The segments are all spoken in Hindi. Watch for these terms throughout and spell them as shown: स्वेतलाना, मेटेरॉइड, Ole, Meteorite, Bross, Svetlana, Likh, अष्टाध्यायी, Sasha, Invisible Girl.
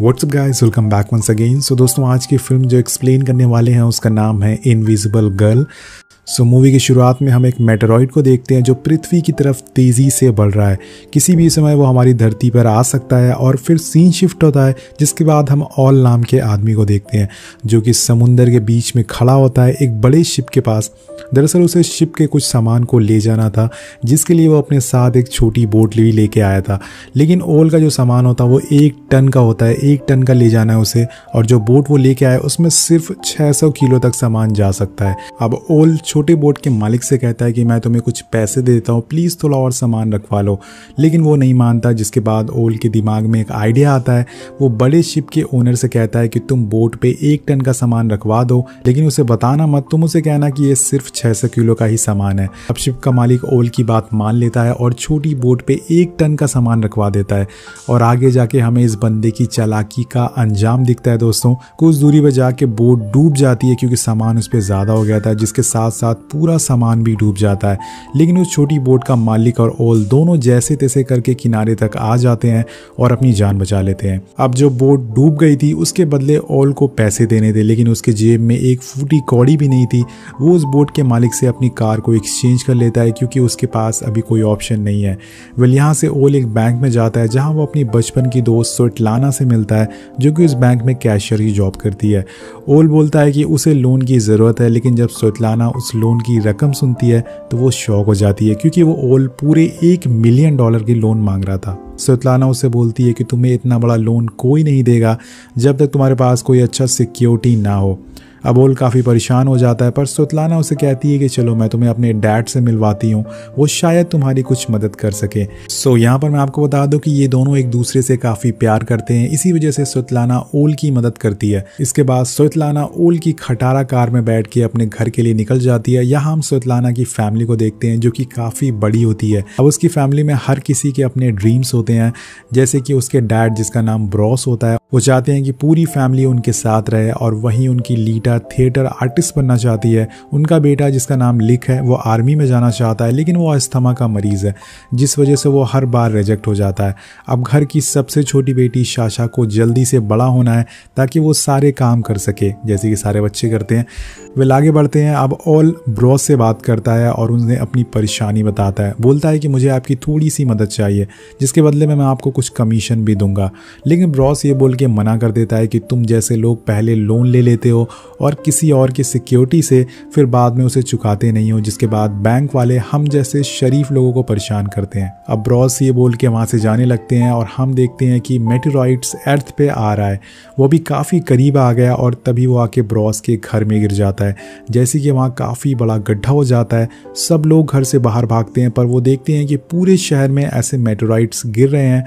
WhatsApp guys, welcome back once again. So दोस्तों, आज की फिल्म जो एक्सप्लेन करने वाले हैं उसका नाम है इनविजिबल गर्ल। सो मूवी की शुरुआत में हम एक मेटेरॉइड को देखते हैं जो पृथ्वी की तरफ तेज़ी से बढ़ रहा है। किसी भी समय वो हमारी धरती पर आ सकता है। और फिर सीन शिफ्ट होता है जिसके बाद हम ऑल नाम के आदमी को देखते हैं जो कि समुंदर के बीच में खड़ा होता है एक बड़े शिप के पास। दरअसल उसे शिप के कुछ सामान को ले जाना था जिसके लिए वो अपने साथ एक छोटी बोट भी लेके आया था। लेकिन ओल का जो सामान होता है वो 1 टन का होता है, 1 टन का ले जाना है उसे। और जो बोट वो लेके आया उसमें सिर्फ 600 किलो तक सामान जा सकता है। अब ओल छोटे बोट के मालिक से कहता है कि मैं तुम्हें कुछ पैसे दे देता हूँ, प्लीज़ थोड़ा और सामान रखवा लो। लेकिन वो नहीं मानता, जिसके बाद ओल के दिमाग में एक आइडिया आता है। वो बड़े शिप के ओनर से कहता है कि तुम बोट पे 1 टन का सामान रखवा दो, लेकिन उसे बताना मत, तुम उसे कहना कि ये सिर्फ 600 किलो का ही सामान है। अब शिप का मालिक ओल की बात मान लेता है और छोटी बोट पे 1 टन का सामान रखवा देता है। और आगे जाके हमें इस बंदे की चालाकी का अंजाम दिखता है दोस्तों। कुछ दूरी पर जाके बोट डूब जाती है क्योंकि सामान उस पर ज़्यादा हो गया था, जिसके साथ पूरा सामान भी डूब जाता है। लेकिन उस छोटी बोट का मालिक और ओल दोनों जैसे तैसे करके किनारे तक आ जाते हैं और अपनी जान बचा लेते हैं। अब जो बोट डूब गई थी उसके बदले ओल को पैसे देने थे, लेकिन उसके जेब में 1 फूटी कौड़ी भी नहीं थी। वो उस बोट के मालिक से अपनी कार को एक्सचेंज कर लेता है क्योंकि उसके पास अभी कोई ऑप्शन नहीं है। वेल, यहाँ से ओल एक बैंक में जाता है जहाँ वो अपनी बचपन की दोस्त स्वेटलाना से मिलता है जो कि उस बैंक में कैशियर की जॉब करती है। ओल बोलता है कि उसे लोन की ज़रूरत है, लेकिन जब स्वेटलाना उस लोन की रकम सुनती है तो वो शॉक हो जाती है क्योंकि वो ओल पूरे $1 मिलियन की लोन मांग रहा था। स्वेतलाना उसे बोलती है कि तुम्हें इतना बड़ा लोन कोई नहीं देगा जब तक तुम्हारे पास कोई अच्छा सिक्योरिटी ना हो। अब ओल काफ़ी परेशान हो जाता है, पर स्वेतलाना उसे कहती है कि चलो मैं तुम्हें अपने डैड से मिलवाती हूँ, वो शायद तुम्हारी कुछ मदद कर सके। सो यहाँ पर मैं आपको बता दूँ कि ये दोनों एक दूसरे से काफ़ी प्यार करते हैं, इसी वजह से स्वेतलाना ओल की मदद करती है। इसके बाद स्वेतलाना ओल की खटारा कार में बैठ के अपने घर के लिए निकल जाती है। यहाँ हम स्वेतलाना की फैमिली को देखते हैं जो कि काफ़ी बड़ी होती है। अब उसकी फैमिली में हर किसी के अपने ड्रीम्स होते हैं, जैसे कि उसके डैड जिसका नाम ब्रॉस होता है, वो चाहते हैं कि पूरी फैमिली उनके साथ रहे। और वहीं उनकी लीडर थिएटर आर्टिस्ट बनना चाहती है। उनका बेटा जिसका नाम लिख है वो आर्मी में जाना चाहता है, लेकिन वो अस्थमा का मरीज़ है जिस वजह से वो हर बार रिजेक्ट हो जाता है। अब घर की सबसे छोटी बेटी साशा को जल्दी से बड़ा होना है ताकि वो सारे काम कर सके जैसे कि सारे बच्चे करते हैं। वे आगे बढ़ते हैं। अब ऑल ब्रॉस से बात करता है और उन्हें अपनी परेशानी बताता है। बोलता है कि मुझे आपकी थोड़ी सी मदद चाहिए, जिसके बदले में मैं आपको कुछ कमीशन भी दूंगा। लेकिन ब्रॉस ये बोल के मना कर देता है कि तुम जैसे लोग पहले लोन ले लेते हो और किसी और की सिक्योरिटी से फिर बाद में उसे चुकाते नहीं हो, जिसके बाद बैंक वाले हम जैसे शरीफ लोगों को परेशान करते हैं। अब ब्रॉस ये बोल के वहाँ से जाने लगते हैं और हम देखते हैं कि मेटेरॉइड्स अर्थ पे आ रहा है। वो भी काफ़ी करीब आ गया और तभी वो आके ब्रॉस के घर में गिर जाता है, जैसे कि वहाँ काफ़ी बड़ा गड्ढा हो जाता है। सब लोग घर से बाहर भागते हैं, पर वो देखते हैं कि पूरे शहर में ऐसे मेटेरॉइड्स गिर रहे हैं।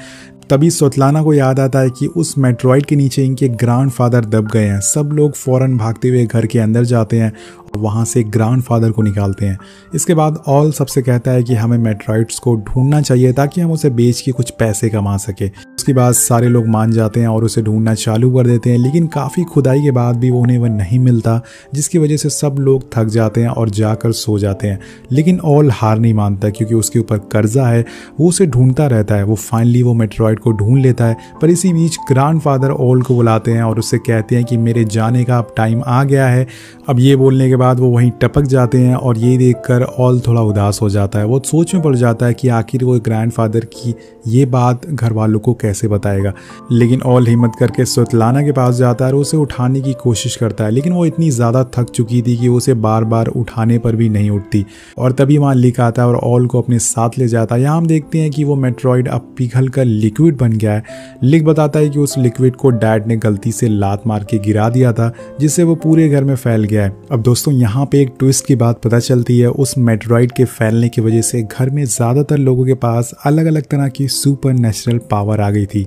तभी स्वेतलाना को याद आता है कि उस मेट्रॉइड के नीचे इनके ग्रैंडफादर दब गए हैं। सब लोग फ़ौरन भागते हुए घर के अंदर जाते हैं और वहाँ से ग्रैंडफादर को निकालते हैं। इसके बाद ऑल सबसे कहता है कि हमें मेट्रॉइड्स को ढूंढना चाहिए ताकि हम उसे बेच के कुछ पैसे कमा सके। उसके बाद सारे लोग मान जाते हैं और उसे ढूंढना चालू कर देते हैं, लेकिन काफ़ी खुदाई के बाद भी उन्हें वह नहीं मिलता, जिसकी वजह से सब लोग थक जाते हैं और जाकर सो जाते हैं। लेकिन ऑल हार नहीं मानता क्योंकि उसके ऊपर कर्जा है, वो उसे ढूंढता रहता है। वो फाइनली वो मेट्रॉइड को ढूंढ लेता है, पर इसी बीच ग्रैंडफादर ओल को बुलाते हैं और उससे कहते हैं कि मेरे जाने का अब टाइम आ गया है। अब ये बोलने के बाद वो वहीं टपक जाते हैं और ये देखकर ऑल थोड़ा उदास हो जाता है। वो सोच में पड़ जाता है कि आखिर वो ग्रैंडफादर की ये बात घर वालों को कैसे बताएगा। लेकिन ऑल हिम्मत करके स्वेतलाना के पास जाता है और उसे उठाने की कोशिश करता है, लेकिन वो इतनी ज़्यादा थक चुकी थी कि उसे बार बार उठाने पर भी नहीं उठती। और तभी वहाँ लिख आता है और ऑल को अपने साथ ले जाता है। यहाँ हम देखते हैं कि वो मेट्रॉइड अब पिघल कर लिक्विड बन गया है। लिख बताता है कि उस लिक्विड को डैड ने गलती से लात मार के गिरा दिया था, जिससे वो पूरे घर में फैल गया है। अब दोस्तों यहाँ पे एक ट्विस्ट की बात पता चलती है। उस मेट्रॉइड के फैलने की वजह से घर में ज़्यादातर लोगों के पास अलग अलग तरह की सुपर नेचुरल पावर आ गई थी,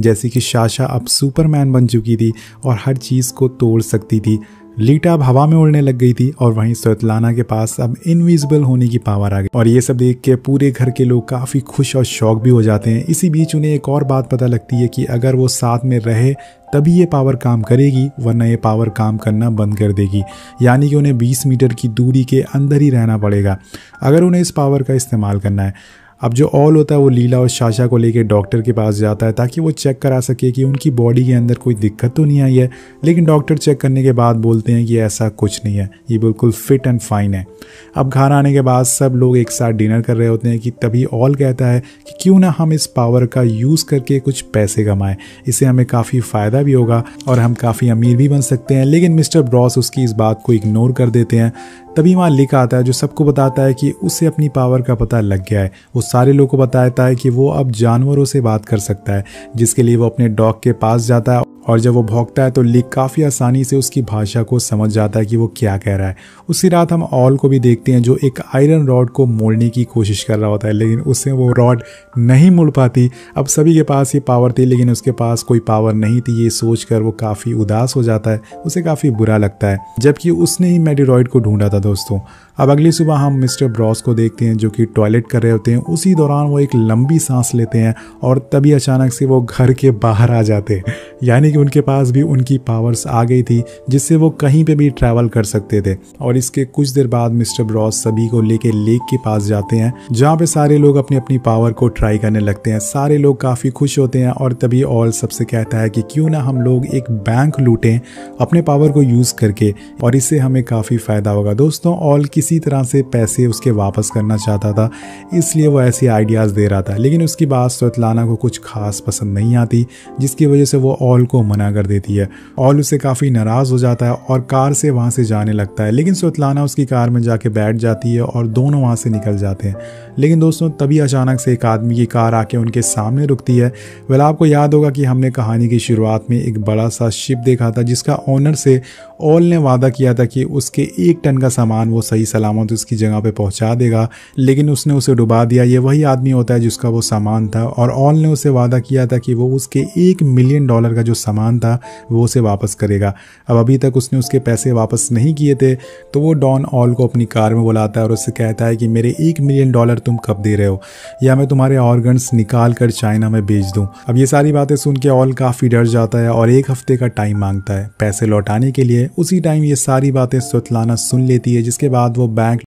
जैसे कि साशा अब सुपरमैन बन चुकी थी और हर चीज़ को तोड़ सकती थी। लीटा अब हवा में उड़ने लग गई थी और वहीं स्वेतलाना के पास अब इनविजिबल होने की पावर आ गई। और ये सब देख के पूरे घर के लोग काफ़ी खुश और शौक भी हो जाते हैं। इसी बीच उन्हें एक और बात पता लगती है कि अगर वो साथ में रहे तभी ये पावर काम करेगी, वरना ये पावर काम करना बंद कर देगी। यानी कि उन्हें 20 मीटर की दूरी के अंदर ही रहना पड़ेगा अगर उन्हें इस पावर का इस्तेमाल करना है। अब जो ऑल होता है वो लीला और साशा को लेकर डॉक्टर के पास जाता है ताकि वो चेक करा सके कि उनकी बॉडी के अंदर कोई दिक्कत तो नहीं आई है, लेकिन डॉक्टर चेक करने के बाद बोलते हैं कि ऐसा कुछ नहीं है, ये बिल्कुल फिट एंड फाइन है। अब घर आने के बाद सब लोग एक साथ डिनर कर रहे होते हैं कि तभी ऑल कहता है कि क्यों ना हम इस पावर का यूज़ करके कुछ पैसे कमाएं, इससे हमें काफ़ी फ़ायदा भी होगा और हम काफ़ी अमीर भी बन सकते हैं। लेकिन मिस्टर ब्रॉस उसकी इस बात को इग्नोर कर देते हैं। तभी वहाँ लिखा आता है जो सबको बताता है कि उसे अपनी पावर का पता लग गया है। वो सारे लोगों को बताता है कि वो अब जानवरों से बात कर सकता है, जिसके लिए वो अपने डॉग के पास जाता है और जब वो भौंकता है तो लिख काफ़ी आसानी से उसकी भाषा को समझ जाता है कि वो क्या कह रहा है। उसी रात हम ऑल को भी देखते हैं जो एक आयरन रॉड को मोड़ने की कोशिश कर रहा होता है, लेकिन उससे वो रॉड नहीं मुड़ पाती। अब सभी के पास ये पावर थी लेकिन उसके पास कोई पावर नहीं थी, ये सोच कर वो काफ़ी उदास हो जाता है, उसे काफ़ी बुरा लगता है, जबकि उसने ही मेटेराइट को ढूंढा था दोस्तों। अब अगली सुबह हम मिस्टर ब्रॉस को देखते हैं जो कि टॉयलेट कर रहे होते हैं। उसी दौरान वो एक लंबी सांस लेते हैं और तभी अचानक से वो घर के बाहर आ जाते हैं, यानी कि उनके पास भी उनकी पावर्स आ गई थी जिससे वो कहीं पे भी ट्रैवल कर सकते थे। और इसके कुछ देर बाद मिस्टर ब्रॉस सभी को लेके लेक के पास जाते हैं जहाँ पे सारे लोग अपनी अपनी पावर को ट्राई करने लगते हैं। सारे लोग काफ़ी खुश होते हैं और तभी ऑल सबसे कहता है कि क्यों ना हम लोग एक बैंक लूटें अपने पावर को यूज़ करके और इससे हमें काफ़ी फ़ायदा होगा। दोस्तों ऑल किसी तरह से पैसे उसके वापस करना चाहता था, इसलिए वो ऐसे आइडियाज़ दे रहा था, लेकिन उसकी बात स्वेतलाना को कुछ खास पसंद नहीं आती जिसकी वजह से वो ऑल को मना कर देती है। ऑल उससे काफ़ी नाराज़ हो जाता है और कार से वहाँ से जाने लगता है, लेकिन स्वेतलाना उसकी कार में जाके बैठ जाती है और दोनों वहाँ से निकल जाते हैं। लेकिन दोस्तों तभी अचानक से एक आदमी की कार आके उनके सामने रुकती है। वेल आपको याद होगा कि हमने कहानी की शुरुआत में एक बड़ा सा शिप देखा था जिसका ऑनर से ऑल ने वादा किया था कि उसके 1 टन का सामान वो सही सलामत उसकी जगह पे पहुंचा देगा, लेकिन उसने उसे डुबा दिया। ये वही आदमी होता है जिसका वो सामान था और ऑल ने उसे वादा किया था कि वो उसके $1 मिलियन का जो सामान था वो उसे वापस करेगा। अब अभी तक उसने उसके पैसे वापस नहीं किए थे, तो वो डॉन ऑल को अपनी कार में बुलाता है और उससे कहता है कि मेरे $1 मिलियन तुम कब दे रहे हो या मैं तुम्हारे ऑर्गन्स निकाल कर चाइना में बेच दूँ। अब ये सारी बातें सुन के ऑल काफ़ी डर जाता है और 1 हफ्ते का टाइम मांगता है पैसे लौटाने के लिए। उसी टाइम ये सारी बातें स्वेतलाना सुन लेती है, जिसके बाद वो बैंक